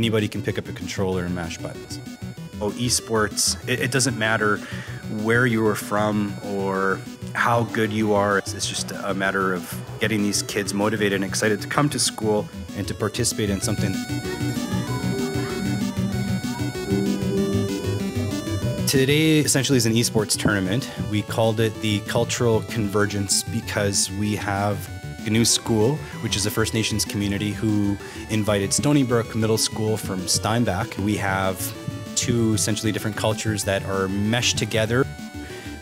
anybody can pick up a controller and mash buttons. Oh, esports, it doesn't matter where you are from or how good you are. It's just a matter of getting these kids motivated and excited to come to school and to participate in something. Today essentially is an esports tournament. We called it the Cultural Convergence because we have Ginew School, which is a First Nations community, who invited Stony Brook Middle School from Steinbach. We have two essentially different cultures that are meshed together.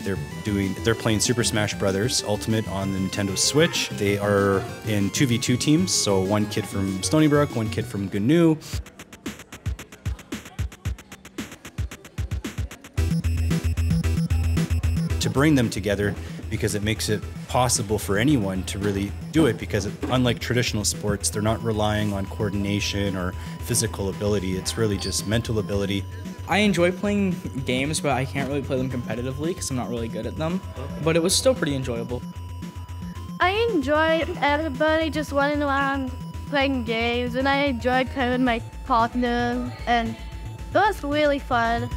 They're playing Super Smash Brothers Ultimate on the Nintendo Switch. They are in 2v2 teams, so one kid from Stony Brook, one kid from Ginew. To bring them together, because it makes it possible for anyone to really do it, because unlike traditional sports, they're not relying on coordination or physical ability. It's really just mental ability. I enjoy playing games, but I can't really play them competitively because I'm not really good at them, but it was still pretty enjoyable. I enjoyed everybody just running around playing games, and I enjoyed playing with my partner, and it was really fun.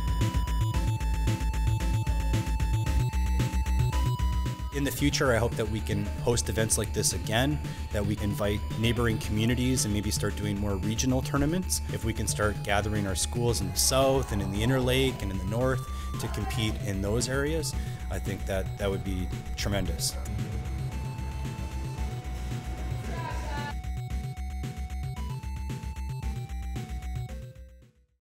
In the future, I hope that we can host events like this again, that we invite neighboring communities and maybe start doing more regional tournaments. If we can start gathering our schools in the south and in the Interlake and in the north to compete in those areas, I think that would be tremendous.